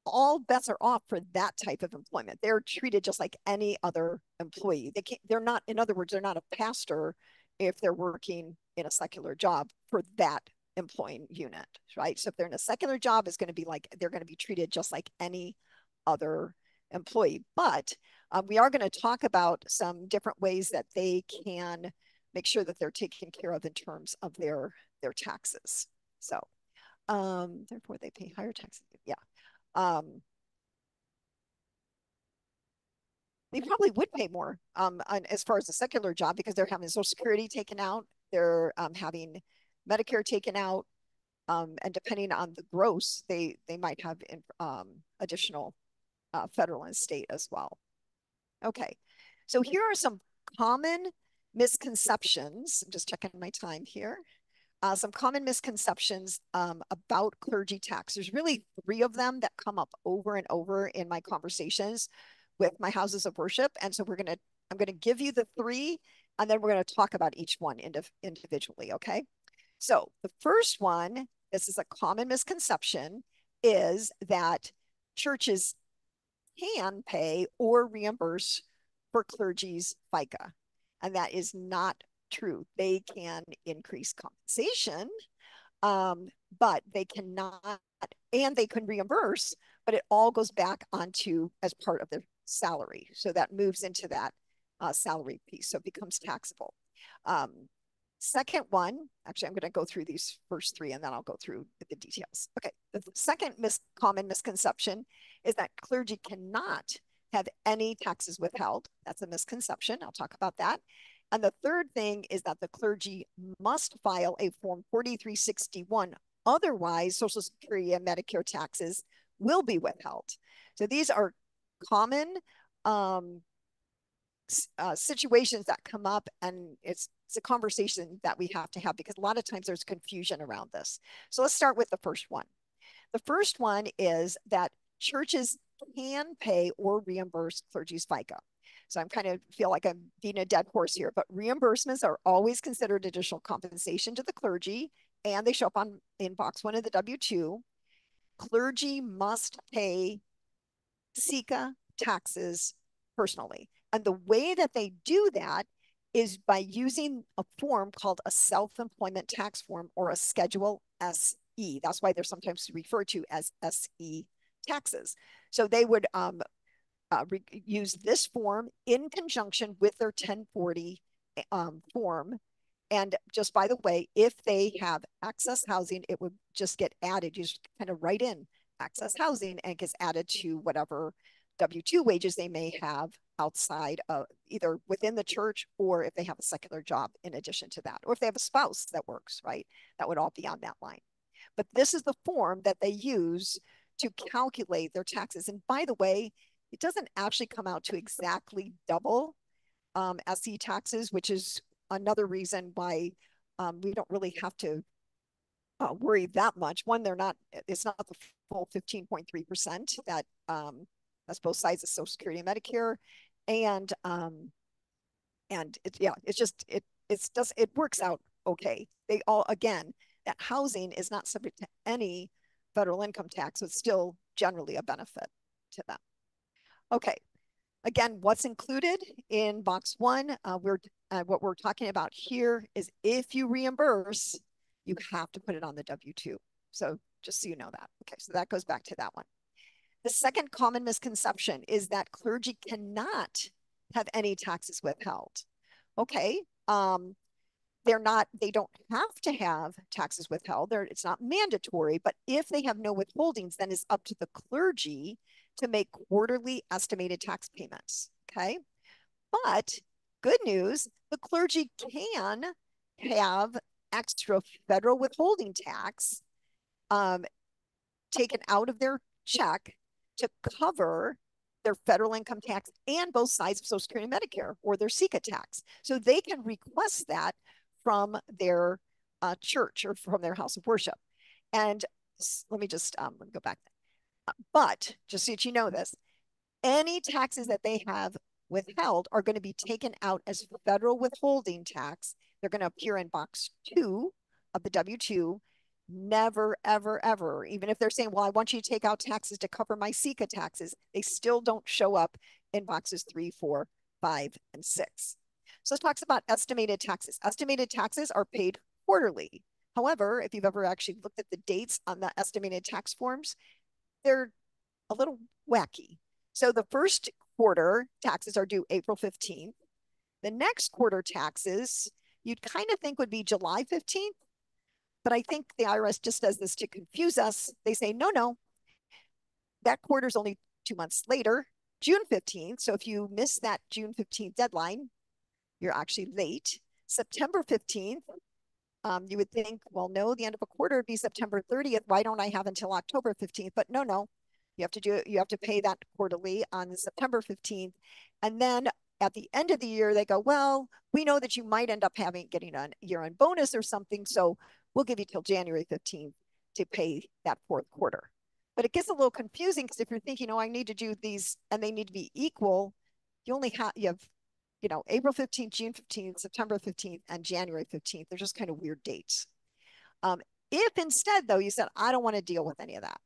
all bets are off for that type of employment. They're treated just like any other employee. They can't, they're not, in other words, they're not a pastor if they're working in a secular job for that employing unit, right? So if they're in a secular job, it's going to be like, they're going to be treated just like any other employee. But um, we are going to talk about some different ways that they can make sure that they're taken care of in terms of their, their taxes. So um, therefore they pay higher taxes. Yeah. Um, they probably would pay more um, on, as far as the secular job, because they're having Social Security taken out, they're um, having Medicare taken out, um, and depending on the gross, they, they might have in, um, additional uh, federal and state as well. Okay, so here are some common misconceptions. I'm just checking my time here. Uh, some common misconceptions um, about clergy tax. There's really three of them that come up over and over in my conversations with my houses of worship. And so we're going to, I'm going to give you the three, and then we're going to talk about each one indiv- individually, okay? So the first one, this is a common misconception, is that churches can pay or reimburse for clergy's FICA. And that is not true. They can increase compensation, um, but they cannot, and they can reimburse, but it all goes back onto as part of their salary. So that moves into that uh, salary piece. So it becomes taxable. Um, second one, actually, I'm going to go through these first three, and then I'll go through the details. Okay. The second mis- common misconception is that clergy cannot have any taxes withheld. That's a misconception. I'll talk about that. And the third thing is that the clergy must file a Form forty-three sixty-one. Otherwise, Social Security and Medicare taxes will be withheld. So these are common um, uh, situations that come up, and it's, it's a conversation that we have to have, because a lot of times there's confusion around this. So let's start with the first one. The first one is that churches can pay or reimburse clergy's FICA. So I'm kind of feel like I'm being a dead horse here, but reimbursements are always considered additional compensation to the clergy, and they show up on in box one of the W two. Clergy must pay SECA taxes personally. And the way that they do that is by using a form called a self-employment tax form, or a Schedule S E. That's why they're sometimes referred to as S E taxes. So they would um, uh, use this form in conjunction with their ten forty um, form. And just by the way, if they have access housing, it would just get added. You just kind of write in access housing and gets added to whatever W two wages they may have outside of, either within the church, or if they have a secular job in addition to that, or if they have a spouse that works, right? That would all be on that line. But this is the form that they use to calculate their taxes. And by the way, it doesn't actually come out to exactly double um, S E taxes, which is another reason why um, we don't really have to uh, worry that much. One, they're not, it's not the full fifteen point three percent that, um, that's both sides of Social Security and Medicare, and um, and it, yeah, it's just it it's just it works out okay. They all, again, that housing is not subject to any federal income tax, so it's still generally a benefit to them. Okay, again, what's included in box one? Uh, we're uh, what we're talking about here is if you reimburse, you have to put it on the W two. So just so you know that. Okay, so that goes back to that one. The second common misconception is that clergy cannot have any taxes withheld. Okay, um, they're not, they don't have to have taxes withheld. They're, it's not mandatory, but if they have no withholdings, then it's up to the clergy to make quarterly estimated tax payments, okay? But good news, the clergy can have extra federal withholding tax um, taken out of their check to cover their federal income tax and both sides of Social Security and Medicare, or their SECA tax. So they can request that from their uh, church or from their house of worship. And let me just um, let me go back. But just so that you know this, any taxes that they have withheld are going to be taken out as federal withholding tax. They're going to appear in box two of the W two. Never, ever, ever, even if they're saying, well, I want you to take out taxes to cover my SECA taxes, they still don't show up in boxes three, four, five, and six. So it talks about estimated taxes. Estimated taxes are paid quarterly. However, if you've ever actually looked at the dates on the estimated tax forms, they're a little wacky. So the first quarter taxes are due April fifteenth. The next quarter taxes, you'd kind of think would be July fifteenth. But I think the I R S just does this to confuse us. They say, no, no, that quarter is only two months later, June fifteenth. So if you miss that June fifteenth deadline, you're actually late. September fifteenth, um, you would think, well, no, the end of a quarter would be September thirtieth. Why don't I have until October fifteenth? But no, no, you have to do it. You have to pay that quarterly on September fifteenth. And then at the end of the year, they go, well, we know that you might end up having getting a year-end bonus or something. So we'll give you till January fifteenth to pay that fourth quarter. But it gets a little confusing because if you're thinking, oh, I need to do these and they need to be equal, you only have, you have, you know, April fifteenth, June fifteenth, September fifteenth, and January fifteenth. They're just kind of weird dates. Um, if instead though, you said, I don't want to deal with any of that.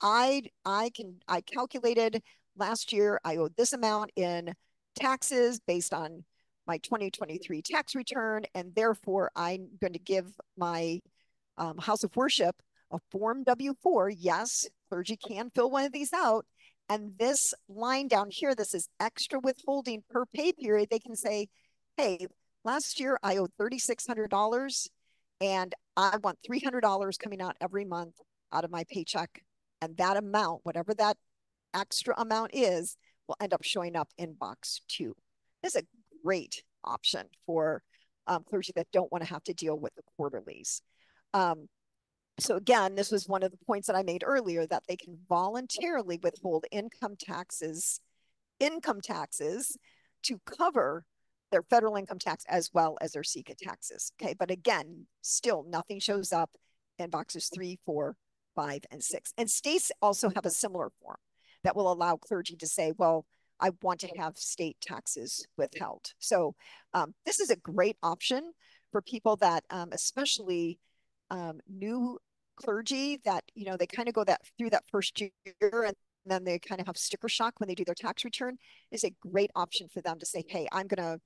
I, I can, I calculated last year, I owed this amount in taxes based on my twenty twenty-three tax return, and therefore I'm going to give my um, house of worship a Form W four. Yes, clergy can fill one of these out. And this line down here, this is extra withholding per pay period. They can say, hey, last year I owed three thousand six hundred dollars and I want three hundred dollars coming out every month out of my paycheck. And that amount, whatever that extra amount is, will end up showing up in box two. This is a great option for um, clergy that don't want to have to deal with the quarterlies. Um, so again, this was one of the points that I made earlier, that they can voluntarily withhold income taxes, income taxes to cover their federal income tax as well as their SECA taxes. Okay, but again, still nothing shows up in boxes three, four, five, and six. And states also have a similar form that will allow clergy to say, well, I want to have state taxes withheld. So um, this is a great option for people that, um, especially um, new clergy that, you know, they kind of go that through that first year and and then they kind of have sticker shock when they do their tax return, is a great option for them to say, hey, I'm going to,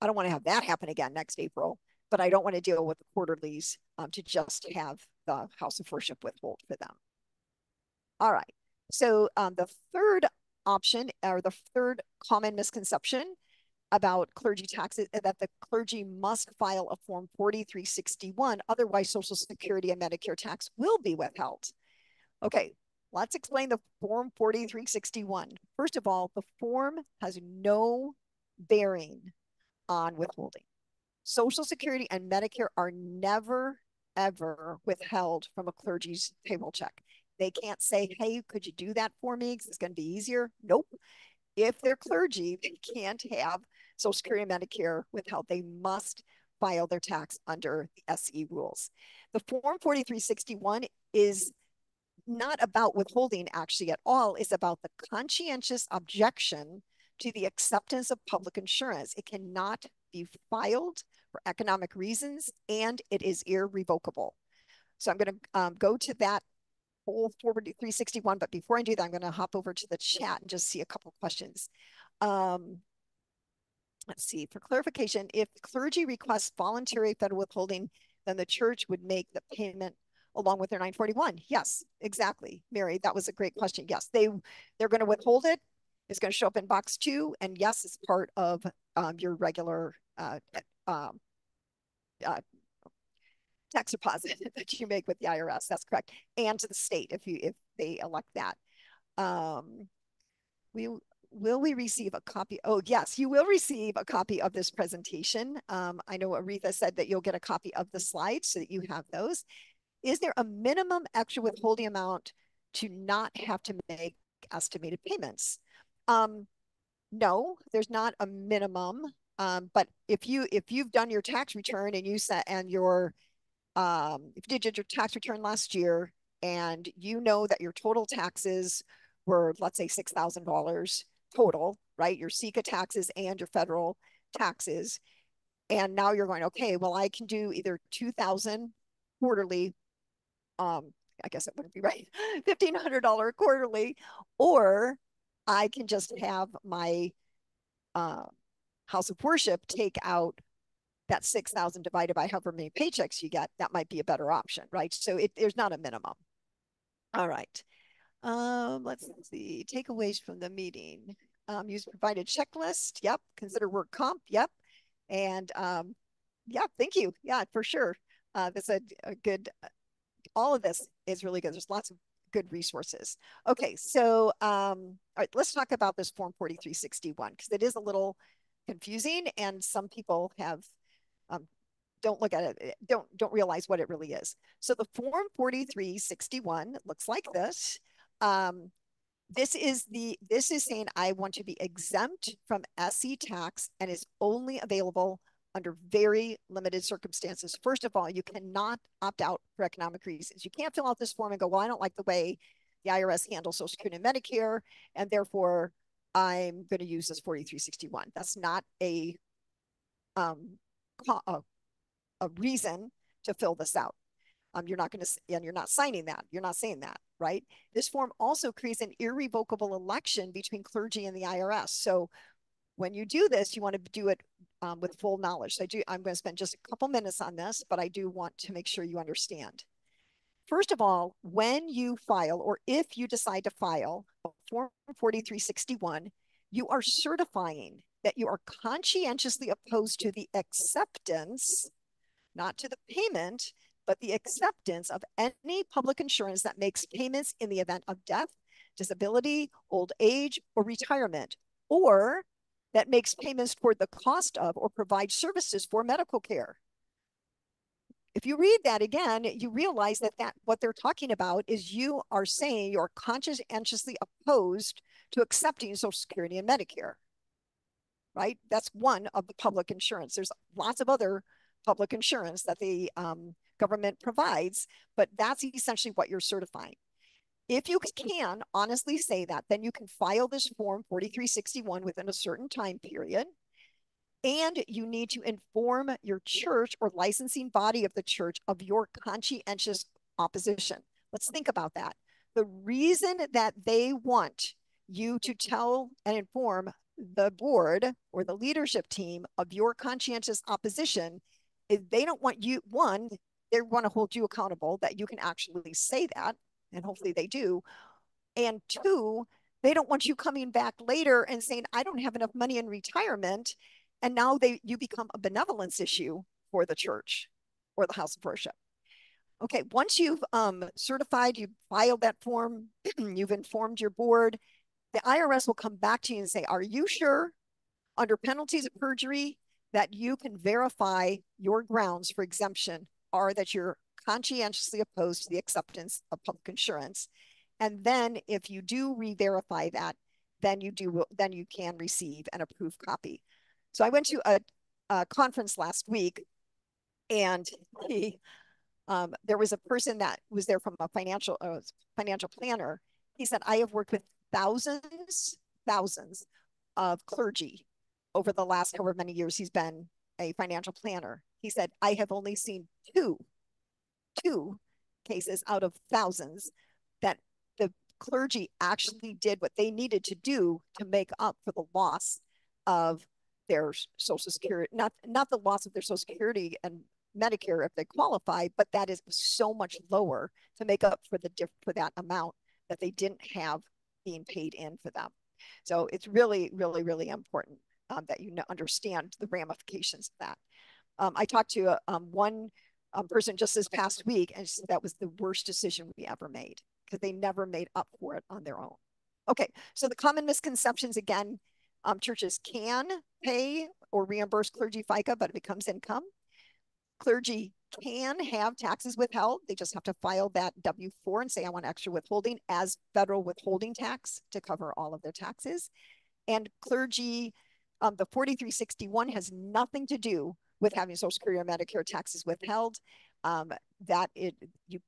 I don't want to have that happen again next April, but I don't want to deal with the quarterlies um, to just have the House of Worship withhold for them. All right. So um, the third option, or the third common misconception about clergy taxes, that the clergy must file a Form forty-three sixty-one, otherwise Social Security and Medicare tax will be withheld. Okay, let's explain the Form forty-three sixty-one. First of all, the form has no bearing on withholding. Social Security and Medicare are never, ever withheld from a clergy's payroll check. They can't say, hey, could you do that for me? Because it's going to be easier. Nope. If they're clergy, they can't have Social Security and Medicare withheld. They must file their tax under the S E rules. The Form forty-three sixty-one is not about withholding actually at all. It's about the conscientious objection to the acceptance of public insurance. It cannot be filed for economic reasons, and it is irrevocable. So I'm going to um, go to that whole forty-three sixty-one, but before I do that, I'm going to hop over to the chat and just see a couple questions. Um, let's see, for clarification, if clergy requests voluntary federal withholding, then the church would make the payment along with their nine forty-one. Yes, exactly, Mary, that was a great question. Yes, they, they're going to withhold it. It's going to show up in box two, and yes, it's part of um, your regular uh, uh, uh, tax deposit that you make with the I R S. That's correct, and to the state if you if they elect that. Um, we will we receive a copy? Oh yes, you will receive a copy of this presentation. Um, I know Aretha said that you'll get a copy of the slides so that you have those. Is there a minimum extra withholding amount to not have to make estimated payments? Um, no, there's not a minimum, um, but if you if you've done your tax return and you set and your um, if you did your tax return last year and you know that your total taxes were, let's say, six thousand dollars total, right? Your SECA taxes and your federal taxes, and now you're going, okay, well, I can do either two thousand quarterly, um, I guess it wouldn't be right, fifteen hundred dollar quarterly, or I can just have my uh, House of Worship take out that six thousand divided by however many paychecks you get. That might be a better option, right? So it, there's not a minimum. All right. Um, let's see. Takeaways from the meeting. Um, use provided checklist. Yep. Consider work comp. Yep. And um, yeah, thank you. Yeah, for sure. Uh, that's a, a good, all of this is really good. There's lots of good resources. Okay, so um, all right, let's talk about this Form forty-three sixty-one, because it is a little confusing, and some people have um, don't look at it, don't don't realize what it really is. So the Form forty-three sixty-one looks like this. Um, this is the this is saying I want to be exempt from S E tax, and is only available under very limited circumstances. First of all, you cannot opt out for economic reasons. You can't fill out this form and go, well, I don't like the way the I R S handles Social Security and Medicare, and therefore I'm going to use this forty-three sixty-one. That's not a, um, a, a reason to fill this out. Um, you're not going to, and you're not signing that. You're not saying that, right? This form also creates an irrevocable election between clergy and the I R S. So when you do this, you want to do it um, with full knowledge. So I do, I'm going to spend just a couple minutes on this, but I do want to make sure you understand. First of all, when you file, or if you decide to file a Form forty-three sixty-one, you are certifying that you are conscientiously opposed to the acceptance, not to the payment, but the acceptance of any public insurance that makes payments in the event of death, disability, old age, or retirement, or that makes payments toward the cost of or provides services for medical care. If you read that again, you realize that, that what they're talking about is you are saying you're conscientiously opposed to accepting Social Security and Medicare, right? That's one of the public insurance. There's lots of other public insurance that the um, government provides, but that's essentially what you're certifying. If you can honestly say that, then you can file this Form forty-three sixty-one within a certain time period, and you need to inform your church or licensing body of the church of your conscientious opposition. Let's think about that. The reason that they want you to tell and inform the board or the leadership team of your conscientious opposition is they don't want you, one, they want to hold you accountable that you can actually say that, and hopefully they do. And two, they don't want you coming back later and saying, I don't have enough money in retirement. And now they you become a benevolence issue for the church or the house of worship. Okay, once you've um, certified, you've filed that form, you've informed your board, the I R S will come back to you and say, are you sure under penalties of perjury that you can verify your grounds for exemption are that you're conscientiously opposed to the acceptance of public insurance? And then if you do re-verify that, then you do then you can receive an approved copy. So I went to a, a conference last week, and he, um, there was a person that was there from a financial uh, financial planner. He said, I have worked with thousands, thousands of clergy over the last however many years he's been a financial planner. He said, I have only seen two, two cases out of thousands that the clergy actually did what they needed to do to make up for the loss of their Social Security, not, not the loss of their Social Security and Medicare if they qualify, but that is so much lower to make up for the diff for that amount that they didn't have being paid in for them. So it's really, really, really important um, that you understand the ramifications of that. Um, I talked to a, um, one um, person just this past week, and she said that was the worst decision we ever made because they never made up for it on their own. Okay, so the common misconceptions again, um, churches can pay or reimburse clergy FICA, but it becomes income. Clergy can have taxes withheld. They just have to file that W four and say, I want extra withholding as federal withholding tax to cover all of their taxes. And clergy, um, the forty-three sixty-one has nothing to do with having Social Security or Medicare taxes withheld. Um, that it you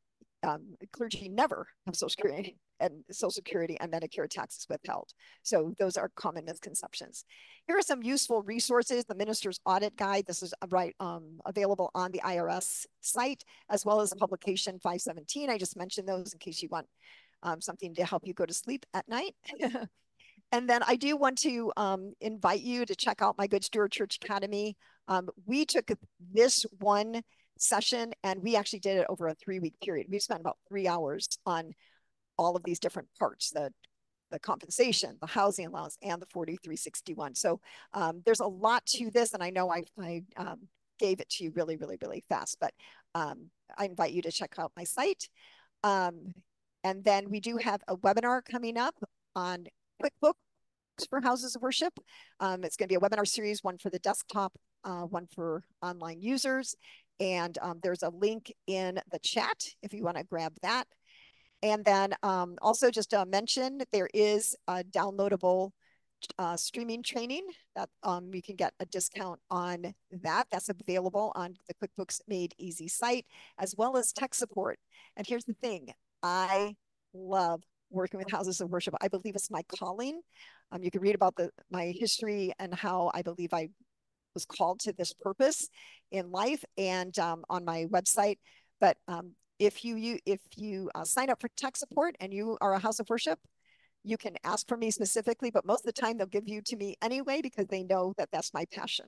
um, clergy never have Social Security and Social Security and Medicare taxes withheld. So those are common misconceptions. Here are some useful resources, the Minister's Audit Guide. This is right um, available on the I R S site, as well as the Publication five seventeen. I just mentioned those in case you want um, something to help you go to sleep at night. And then I do want to um, invite you to check out my Good Steward Church Academy. Um, we took this one session and we actually did it over a three-week period. We spent about three hours on all of these different parts, the, the compensation, the housing allowance, and the forty-three sixty-one. So um, there's a lot to this, and I know I, I um, gave it to you really, really, really fast, but um, I invite you to check out my site. Um, and then we do have a webinar coming up on QuickBooks for Houses of Worship. Um, it's going to be a webinar series, one for the desktop, uh, one for online users. And um, there's a link in the chat if you want to grab that. And then um, also just uh, mention there is a downloadable uh, streaming training that um, you can get a discount on that. That's available on the QuickBooks Made Easy site, as well as tech support. And here's the thing, I love working with houses of worship. I believe it's my calling. Um, you can read about the, my history and how I believe I was called to this purpose in life and um, on my website. But um, if you, you, if you uh, sign up for tech support and you are a house of worship, you can ask for me specifically, but most of the time they'll give you to me anyway because they know that that's my passion.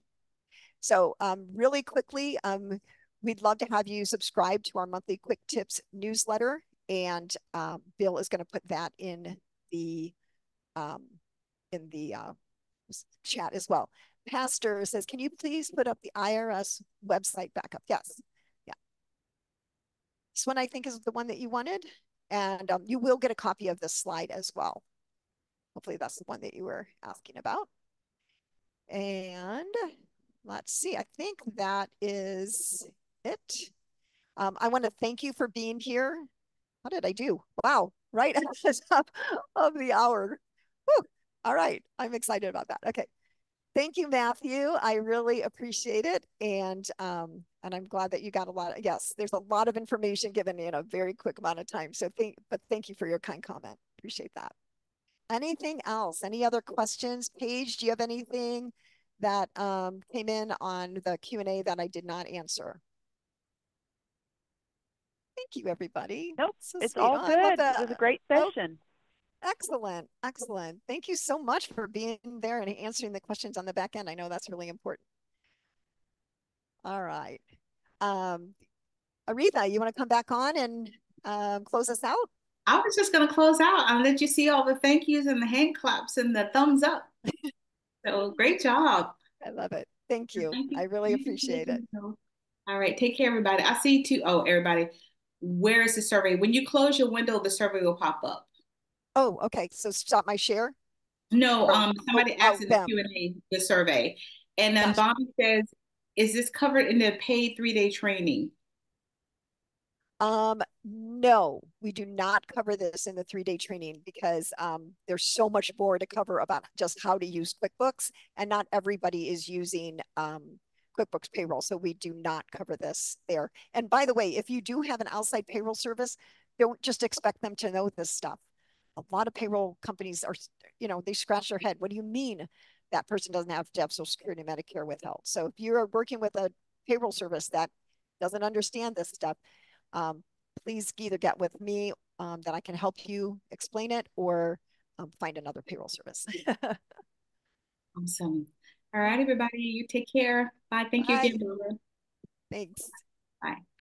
So um, really quickly, um, we'd love to have you subscribe to our monthly Quick Tips newsletter. And um, Bill is going to put that in the um, in the uh, chat as well. Pastor says, can you please put up the I R S website back up? Yes. Yeah. This one I think is the one that you wanted. And um, you will get a copy of this slide as well. Hopefully that's the one that you were asking about. And let's see. I think that is it. Um, I want to thank you for being here. How did I do? Wow, right at the top of the hour. Woo. All right, I'm excited about that. Okay, thank you, Matthew. I really appreciate it. And um, and I'm glad that you got a lot of, yes, there's a lot of information given in a very quick amount of time. So thank, but thank you for your kind comment. Appreciate that. Anything else? Any other questions? Paige, do you have anything that um, came in on the Q and A that I did not answer? Thank you, everybody. Nope, so it's sweet. all oh, good. It was a great session. Oh, excellent. Excellent. Thank you so much for being there and answering the questions on the back end. I know that's really important. All right. Um, Aretha, you want to come back on and uh, close us out? I was just going to close out. I'll let you see all the thank yous and the hand claps and the thumbs up. So great job. I love it. Thank you. Thank you. I really appreciate it. All right. Take care, everybody. I see you too. Oh, everybody, where is the survey? When you close your window, the survey will pop up. Oh, okay. So stop my share? No, or, um, somebody oh, asked in the Q and A, the survey. And then Gosh. Bonnie says, is this covered in the paid three-day training? Um, no, we do not cover this in the three-day training because um, there's so much more to cover about just how to use QuickBooks, and not everybody is using um, QuickBooks payroll. So we do not cover this there. And by the way, if you do have an outside payroll service, don't just expect them to know this stuff. A lot of payroll companies are, you know, they scratch their head. What do you mean that person doesn't have to have Social Security and Medicare withheld? So if you're working with a payroll service that doesn't understand this stuff, Um, please either get with me um, that I can help you explain it, or um, find another payroll service. Awesome. All right, everybody, you take care. Bye. Thank you again, Barbara. Thanks. Bye.